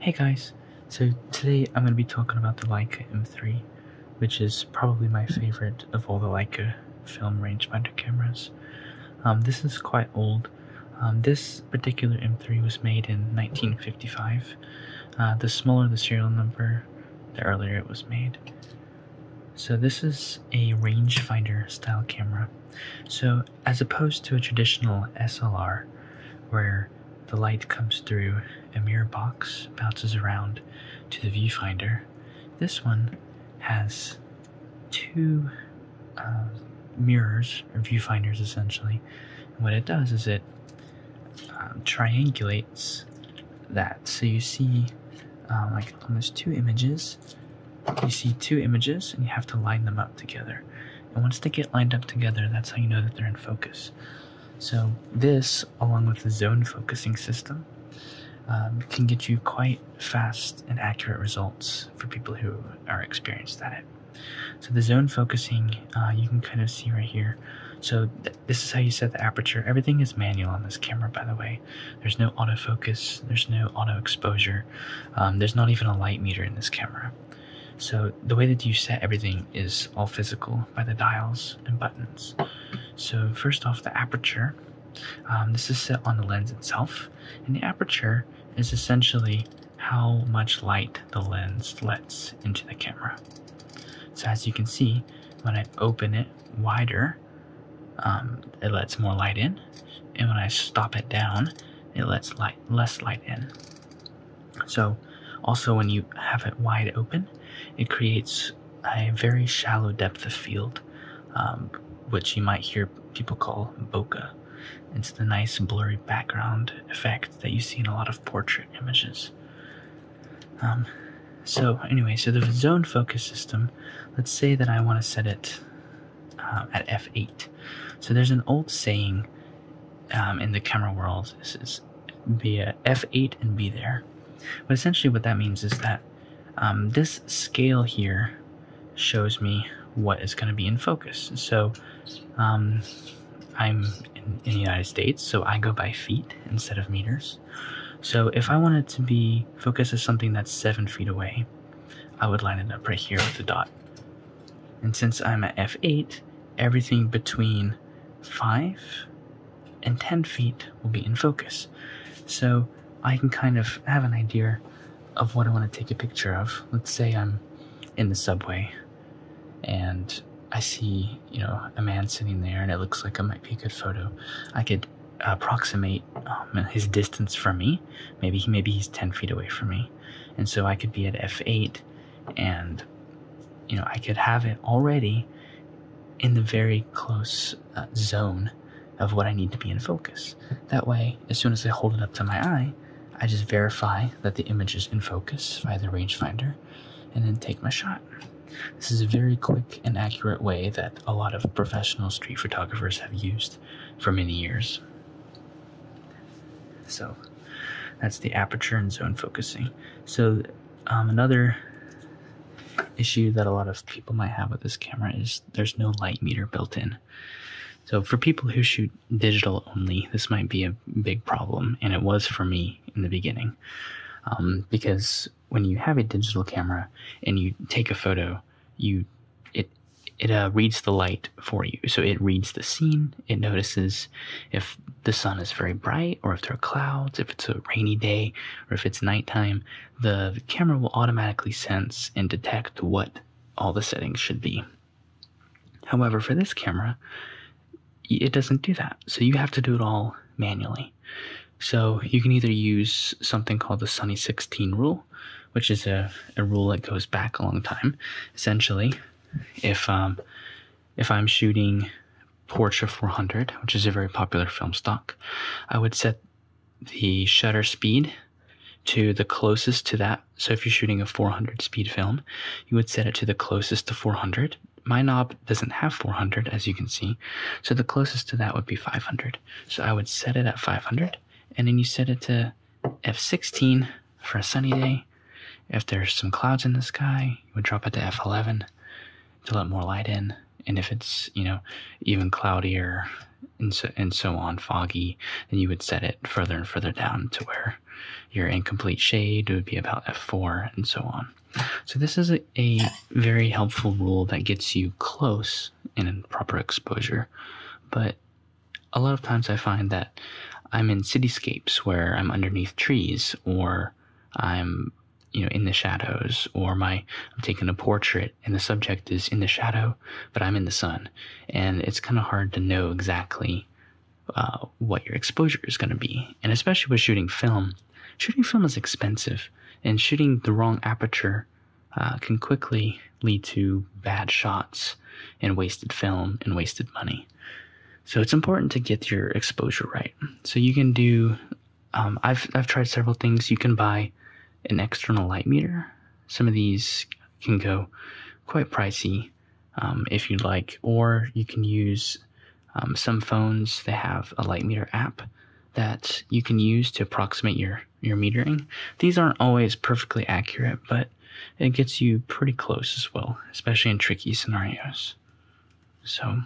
Hey guys, so today I'm going to be talking about the Leica M3, which is probably my favorite of all the Leica film rangefinder cameras. This is quite old. This particular M3 was made in 1955. The smaller the serial number, the earlier it was made. So this is a rangefinder style camera. So as opposed to a traditional SLR, where the light comes through a mirror box, bounces around to the viewfinder. This one has two mirrors, or viewfinders essentially, and what it does is it triangulates that. So you see like almost two images. You see two images and you have to line them up together. And once they get lined up together, that's how you know that they're in focus. So this, along with the zone focusing system, can get you quite fast and accurate results for people who are experienced at it. So the zone focusing, you can kind of see right here. So this is how you set the aperture. Everything is manual on this camera, by the way. There's no autofocus, there's no auto exposure, there's not even a light meter in this camera. So the way that you set everything is all physical by the dials and buttons. So first off, the aperture, this is set on the lens itself, and the aperture is essentially how much light the lens lets into the camera. So as you can see, when I open it wider, it lets more light in, and when I stop it down, it lets less light in. So also when you have it wide open, it creates a very shallow depth of field, which you might hear people call bokeh. It's the nice blurry background effect that you see in a lot of portrait images. So the zone focus system, let's say that I want to set it at f8. So there's an old saying in the camera world, this is be at f8 and be there. But essentially what that means is that this scale here shows me what is going to be in focus. So I'm in the United States, so I go by feet instead of meters. So if I wanted to be focused as something that's 7 feet away, I would line it up right here with the dot. And since I'm at F8, everything between 5 and 10 feet will be in focus. So I can kind of have an idea of what I want to take a picture of. Let's say I'm in the subway and I see, you know, a man sitting there and it looks like it might be a good photo. I could approximate his distance from me. Maybe he's 10 feet away from me. And so I could be at F8 and, you know, I could have it already in the very close zone of what I need to be in focus. That way, as soon as I hold it up to my eye, I just verify that the image is in focus via the rangefinder and then take my shot. This is a very quick and accurate way that a lot of professional street photographers have used for many years. So that's the aperture and zone focusing. So another issue that a lot of people might have with this camera is there's no light meter built in. So for people who shoot digital only, this might be a big problem, and it was for me in the beginning. Because when you have a digital camera and you take a photo, it reads the light for you. So it reads the scene, it notices if the sun is very bright or if there are clouds, if it's a rainy day or if it's nighttime, the camera will automatically sense and detect what all the settings should be. However, for this camera, it doesn't do that. So you have to do it all manually. So you can either use something called the Sunny 16 rule, which is a rule that goes back a long time. Essentially, if I'm shooting Portra 400, which is a very popular film stock, I would set the shutter speed to the closest to that. So if you're shooting a 400 speed film, you would set it to the closest to 400. My knob doesn't have 400, as you can see, so the closest to that would be 500. So I would set it at 500. And then you set it to F16 for a sunny day. If there's some clouds in the sky, you would drop it to F11 to let more light in, and if it's, you know, even cloudier and so on, foggy, then you would set it further and further down to where your incomplete shade would be about f4 and so on. So this is a very helpful rule that gets you close in proper exposure, but a lot of times I find that I'm in cityscapes where I'm underneath trees, or I'm, you know, in the shadows, or I'm taking a portrait and the subject is in the shadow, but I'm in the sun, and it's kind of hard to know exactly what your exposure is going to be. And especially with shooting film is expensive, and shooting the wrong aperture can quickly lead to bad shots and wasted film and wasted money. So it's important to get your exposure right. So you can do, I've tried several things. You can buy an external light meter. Some of these can go quite pricey if you'd like, or you can use some phones that have a light meter app that you can use to approximate your metering. These aren't always perfectly accurate, but it gets you pretty close as well, especially in tricky scenarios. So